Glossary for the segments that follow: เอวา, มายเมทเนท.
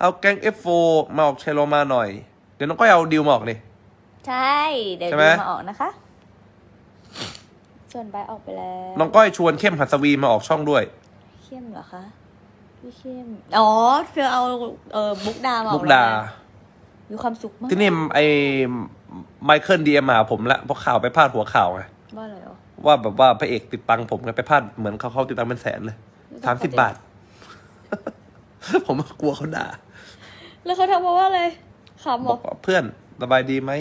เอาแก๊ง F4 มาออกเชโลมาหน่อยเดี๋ยวน้องก้อยเอาดิวมาออกดิใช่เดี๋ยวดิวมาออกนะคะส่วนใบออกไปแล้วน้องก้อยชวนเข้มหัสวีมาออกช่องด้วยเข้มเหรอคะพี่เข้มอ๋อเธอเอาบุกดามาออกบุกดามีความสุขมากที่นี่ไอไมเคิลดีเอ็มมาผมละเพราะข่าวไปพาดหัวข่าวไงว่าอะไรอ๋อว่าแบบว่าพระเอกติดตังผมไงไปพาดเหมือนเขาติดตังเป็นแสนเลย30 บาทผมกลัวเขาด่าแล้วเขาทำมาว่าอะไรขำหรอเพื่อนสบายดีไหม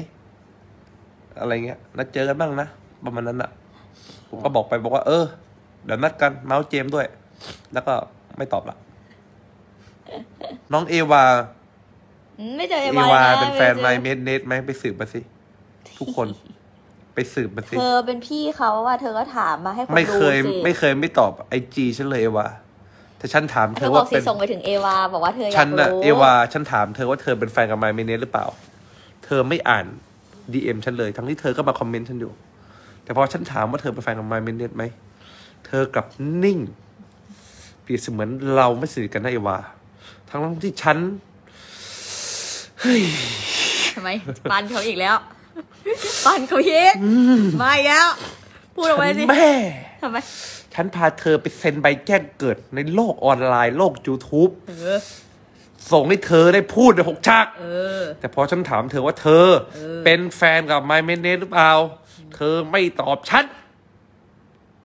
อะไรเงี้ยนัดเจอกันบ้างนะประมาณนั้นอะผมก็บอกไปบอกว่าเดี๋ยวนัดกันเมาส์เจมด้วยแล้วก็ไม่ตอบละน้องเอวาไม่เจอเอวาเป็นแฟนไมเมดเนทไหมไปสืบมาสิทุกคนไปสืบมาสิเธอเป็นพี่เขาว่าเธอก็ถามมาให้คนดูสิไม่เคยไม่ตอบไอจีฉันเลยเอวาแต่ฉันถามเธอว่าเป็นส่งไปถึงเอวาบอกว่าเธออยากรู้ฉันน่ะเอวาฉันถามเธอว่าเธอเป็นแฟนกับไมเมดเนทหรือเปล่าเธอไม่อ่าน DM ฉันเลยทั้งที่เธอก็มาคอมเมนต์ฉันอยู่แต่พอฉันถามว่าเธอเป็นแฟนกับไมเมดเนทไหมเธอกลับนิ่งเปรียบเสมือนเราไม่สนิทกันนะเอวาทั้งที่ฉันทำไมปันเขาอีกแล้วปันเขาเย็ดมาอีกแล้วพูดออกมาสิแม่ทำไมฉันพาเธอไปเซ็นใบแจ้งเกิดในโลกออนไลน์โลก YouTube ส่งให้เธอได้พูดใน6 ฉากแต่พอฉันถามเธอว่าเธอเป็นแฟนกับไมเมดเนทหรือเปล่าเธอไม่ตอบฉัน